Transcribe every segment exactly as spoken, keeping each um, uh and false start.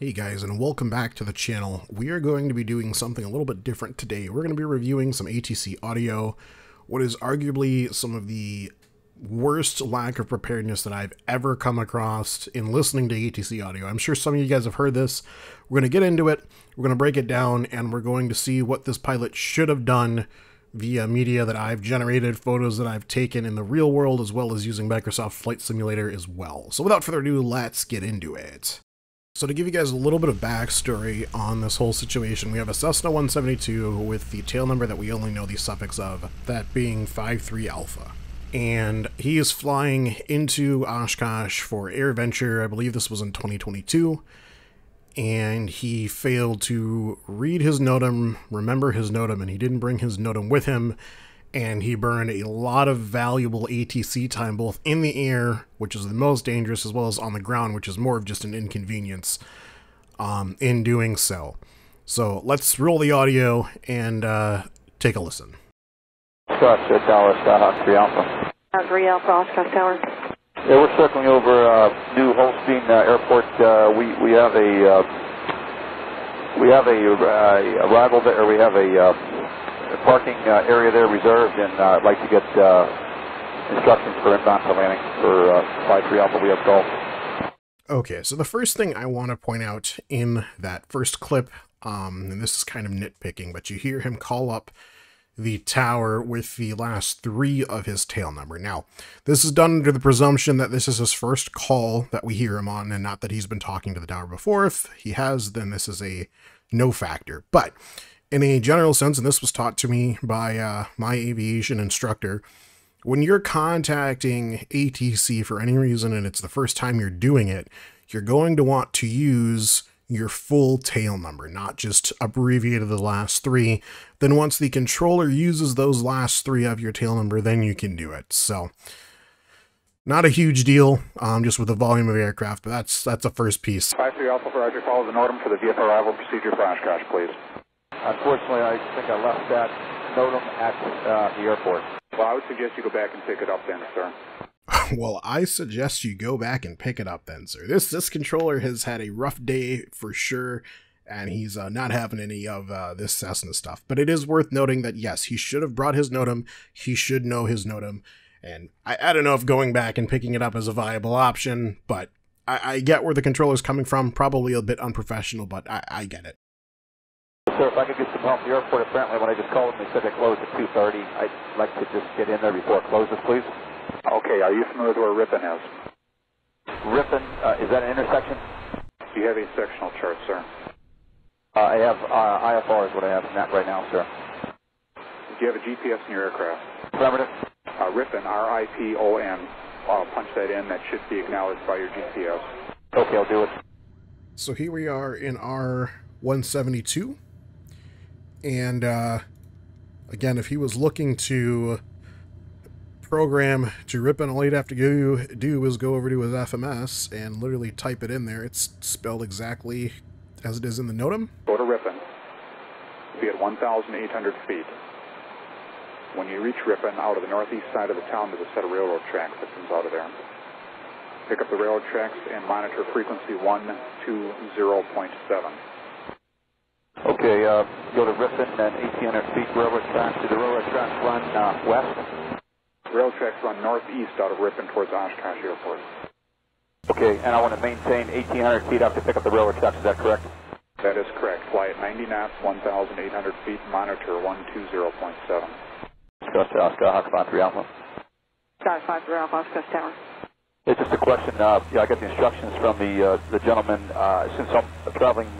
Hey guys, and welcome back to the channel. We are going to be doing something a little bit different today. We're going to be reviewing some A T C audio, what is arguably some of the worst lack of preparedness that I've ever come across in listening to A T C audio. I'm sure some of you guys have heard this. We're going to get into it, we're going to break it down, and we're going to see what this pilot should have done via media that I've generated, photos that I've taken in the real world, as well as using Microsoft Flight Simulator as well. So without further ado, let's get into it. So to give you guys a little bit of backstory on this whole situation, we have a Cessna one seventy-two with the tail number that we only know the suffix of, that being five three alpha. And he is flying into Oshkosh for AirVenture. I believe this was in twenty twenty-two. And he failed to read his NOTAM, remember his NOTAM, and he didn't bring his NOTAM with him. And he burned a lot of valuable A T C time, both in the air, which is the most dangerous, as well as on the ground, which is more of just an inconvenience um, in doing so. So let's roll the audio and uh, take a listen. Oshkosh Tower, Skyhawk three alpha. three alpha, Oshkosh Tower. Yeah, we're circling over uh, New Holstein uh, Airport. Uh, we, we have a, uh, we have a uh, arrival there, we have a... Uh, parking uh, area there reserved, and uh, I'd like to get uh, instructions for inbound to landing for uh, five three alpha. We have golf. Okay, so the first thing I want to point out in that first clip, um, and this is kind of nitpicking, but you hear him call up the tower with the last three of his tail number. Now, this is done under the presumption that this is his first call that we hear him on, and not that he's been talking to the tower before. If he has, then this is a no factor. But in a general sense, and this was taught to me by uh, my aviation instructor, when you're contacting A T C for any reason and it's the first time you're doing it, you're going to want to use your full tail number, not just abbreviated the last three. Then once the controller uses those last three of your tail number, then you can do it. So not a huge deal, um, just with the volume of aircraft, but that's that's a first piece. five three alpha for Roger, follow the NOTAM for the V F arrival procedure for Oshkosh, please. Unfortunately, I think I left that NOTAM at uh, the airport. Well, I would suggest you go back and pick it up then, sir. Well, I suggest you go back and pick it up then, sir. This this controller has had a rough day for sure, and he's uh, not having any of uh, this Cessna stuff. But it is worth noting that, yes, he should have brought his NOTAM. He should know his NOTAM. And I, I don't know if going back and picking it up is a viable option, but I, I get where the controller's coming from. Probably a bit unprofessional, but I, I get it. Sir, if I could get some help at the airport, apparently when I just called them, they said they closed at two thirty. I'd like to just get in there before it closes, please. Okay, are you familiar with where Ripon is? Ripon, uh, is that an intersection? You have a sectional chart, sir. Uh, I have uh, I F R is what I have right now, sir. Do you have a G P S in your aircraft? Affirmative. Uh, Ripon, R I P O N. I'll punch that in. That should be acknowledged by your G P S. Okay, I'll do it. So here we are in our one seventy-two. And, uh, again, if he was looking to program to Ripon, all he'd have to do, do is go over to his F M S and literally type it in there. It's spelled exactly as it is in the NOTAM. Go to Ripon. Be at one thousand eight hundred feet. When you reach Ripon, out of the northeast side of the town, there's a set of railroad tracks that comes out of there. Pick up the railroad tracks and monitor frequency one two zero point seven. Okay, uh, go to Ripon and eighteen hundred feet, railroad tracks. Do the railroad tracks run uh, west? Rail tracks run northeast out of Ripon towards Oshkosh Airport. Okay, and I want to maintain eighteen hundred feet up to pick up the railroad tracks, is that correct? That is correct. Fly at ninety knots, one thousand eight hundred feet, monitor one two zero point seven. Oshkosh to Oshkosh, five three alpha. Oshkosh five three alpha, Oshkosh Tower. It's just a question, uh, yeah, I got the instructions from the, uh, the gentleman, uh, since I'm traveling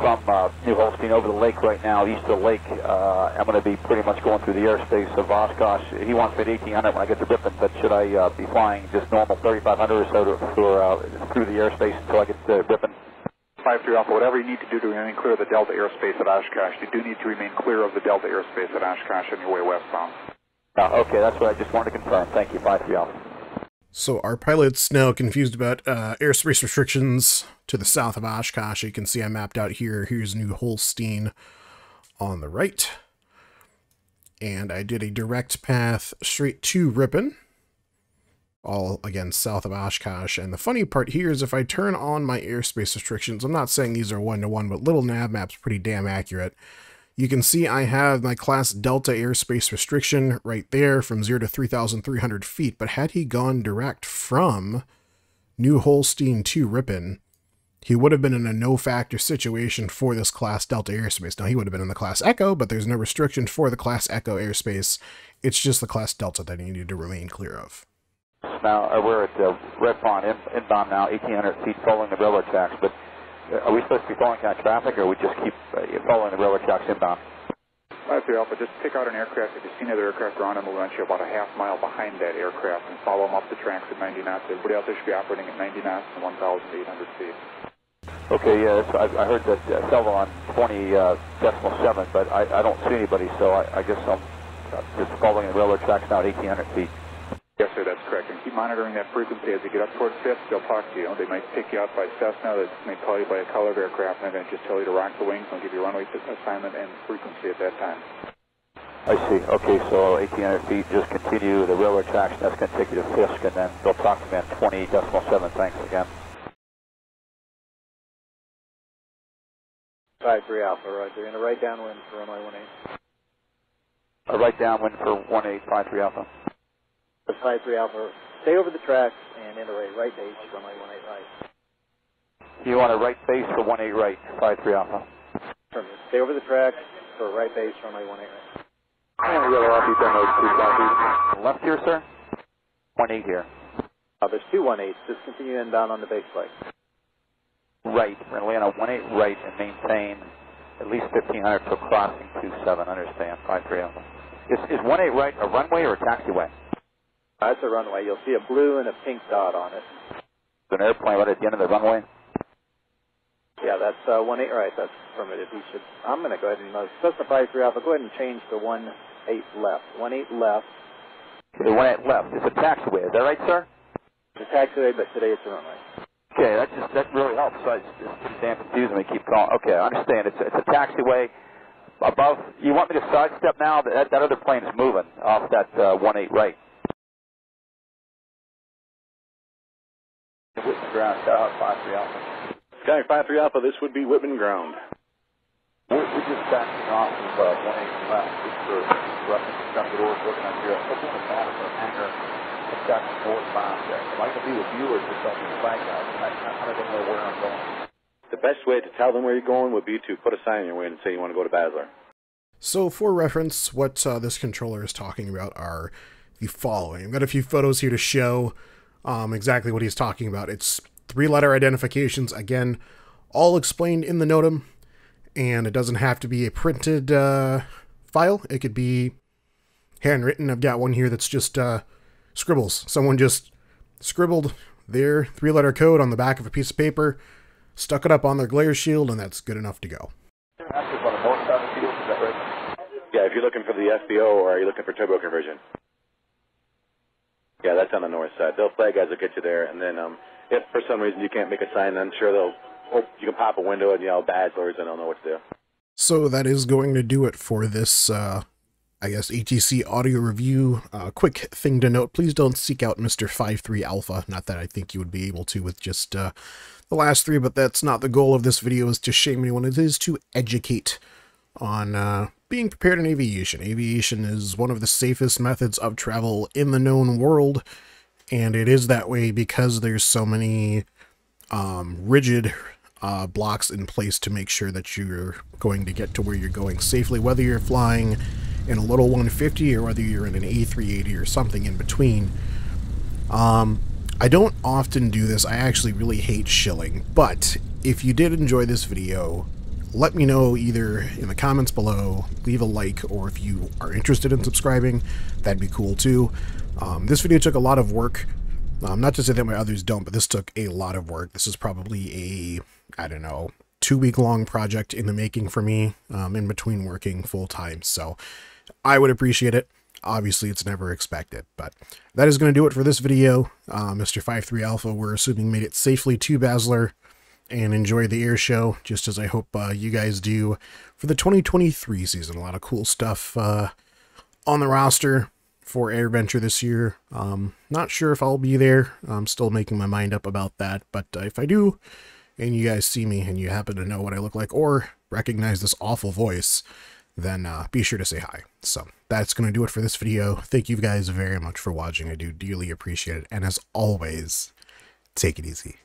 from uh, New Holstein over the lake right now, east of the lake. Uh, I'm going to be pretty much going through the airspace of Oshkosh. He wants me at eighteen hundred when I get to Ripon, but should I uh, be flying just normal thirty-five hundred or so to, for, uh, through the airspace until I get to Ripon? five three alpha, whatever you need to do to remain clear of the Delta airspace at Oshkosh. You do need to remain clear of the Delta airspace at Oshkosh on your way westbound. Uh, okay, that's what I just wanted to confirm. Thank you, five three alpha. So our pilot's now confused about uh, airspace restrictions to the south of Oshkosh. You can see I mapped out here. Here's New Holstein on the right. And I did a direct path straight to Ripon. all, again, south of Oshkosh. And the funny part here is if I turn on my airspace restrictions, I'm not saying these are one-to-one, but little nav map's pretty damn accurate. You can see I have my class Delta airspace restriction right there from zero to three thousand three hundred feet. But had he gone direct from New Holstein to Ripon, he would have been in a no factor situation for this class Delta airspace. Now he would have been in the class Echo, but there's no restriction for the class Echo airspace. It's just the class Delta that he needed to remain clear of. Now uh, we're at uh, Ripon in, inbound now, eighteen hundred feet, following the railroad tracks, but are we supposed to be following that traffic, or we just keep uh, following the railroad tracks inbound? five three Alpha, just pick out an aircraft. If you see another aircraft around on the launch, about a half mile behind that aircraft and follow them up the tracks at ninety knots. Everybody else should be operating at ninety knots and one thousand eight hundred feet. Okay, yes, I, I heard that uh, several on twenty decimal seven, but I, I don't see anybody, so I, I guess I'm just following the railroad tracks now at eighteen hundred feet. Yes, sir, that's correct. And keep monitoring that frequency. As they get up toward fifth, they'll talk to you. They might pick you up by Cessna. They may call you by a colored aircraft, and they're going to just tell you to rock the wings and give you runway assignment and frequency at that time. I see. Okay, so eighteen hundred feet, just continue the railroad tracks. That's going to take you to Fisk, and then they'll talk to me at twenty decimal seven. Thanks again. five three Alpha, Roger. And a right downwind for runway one eight. A right downwind for one eight, five three Alpha. five three Alpha, stay over the tracks and enter a right base for runway one eight right. You want a right base for one eight right, five three Alpha. Perfect. Stay over the tracks for a right base for runway one eight right. And we got a lot of people on left here, sir? one eight here. Uh, there's two one eights. Just continue inbound on the base flight. Right. We're going to land on one eight right and maintain at least fifteen hundred for crossing two seven. Understand, five three Alpha. Is, is one eight right a runway or a taxiway? That's a runway. You'll see a blue and a pink dot on it. An airplane right at the end of the runway? Yeah, that's uh, one eight right. That's permitted. We should. I'm going to go ahead and uh, specify three Alpha. Go ahead and change to one eight left. one eight left. The one eight left. It's a taxiway. Is that right, sir? It's a taxiway, but today it's a runway. Okay, that just that really helps. So it's just damn confusing. We keep calling. Okay, I understand. It's a, it's a taxiway. Above. You want me to sidestep now? That that other plane is moving off that uh, one eight right. Wittman Ground, shout out five three Alpha. Sky five three Alpha, this would be Wittman Ground. We're, we're just backing off of uh, one eight left. This for Russian constructed orders working on zero. What's the matter for an anchor? It's got some forward miles there. Am I going to be with you or just on the flag out? I, I don't know where I'm going. The best way to tell them where you're going would be to put a sign in your way and say you want to go to Basler. So, for reference, what uh, this controller is talking about are the following. I've got a few photos here to show. Um, exactly what he's talking about. It's three-letter identifications, again, all explained in the NOTAM, and it doesn't have to be a printed uh, file. It could be handwritten. I've got one here that's just uh, scribbles. Someone just scribbled their three-letter code on the back of a piece of paper, stuck it up on their glare shield, and that's good enough to go. Yeah, if you're looking for the F B O or are you looking for turbo conversion? Yeah, that's on the north side. They'll flag guys will get you there, and then um, if for some reason you can't make a sign, I'm sure they'll hope you can pop a window and yell Baslers, and they'll know what to do. So that is going to do it for this, uh, I guess, E T C audio review. Uh, quick thing to note, please don't seek out Mister five three Alpha. Not that I think you would be able to with just uh, the last three, but that's not the goal of this video, is to shame anyone. It is to educate on... Uh, being prepared in aviation. Aviation is one of the safest methods of travel in the known world, and it is that way because there's so many um, rigid uh, blocks in place to make sure that you're going to get to where you're going safely, whether you're flying in a little one fifty or whether you're in an A three eighty or something in between. Um, I don't often do this. I actually really hate shilling, but if you did enjoy this video, let me know either in the comments below, leave a like, or if you are interested in subscribing, that'd be cool too. Um, this video took a lot of work. Um, not to say that my others don't, but this took a lot of work. This is probably a, I don't know, two week long project in the making for me, um, in between working full time. So I would appreciate it. Obviously it's never expected, but that is going to do it for this video. Uh, Mister five three Alpha, we're assuming, made it safely to Basler and enjoy the air show, just as I hope uh, you guys do for the twenty twenty-three season. A lot of cool stuff uh, on the roster. for AirVenture this year. Um, not sure if I'll be there. I'm still making my mind up about that. But uh, if I do, and you guys see me and you happen to know what I look like or recognize this awful voice, then uh, be sure to say hi. So that's going to do it for this video. Thank you guys very much for watching. I do dearly appreciate it. And as always, take it easy.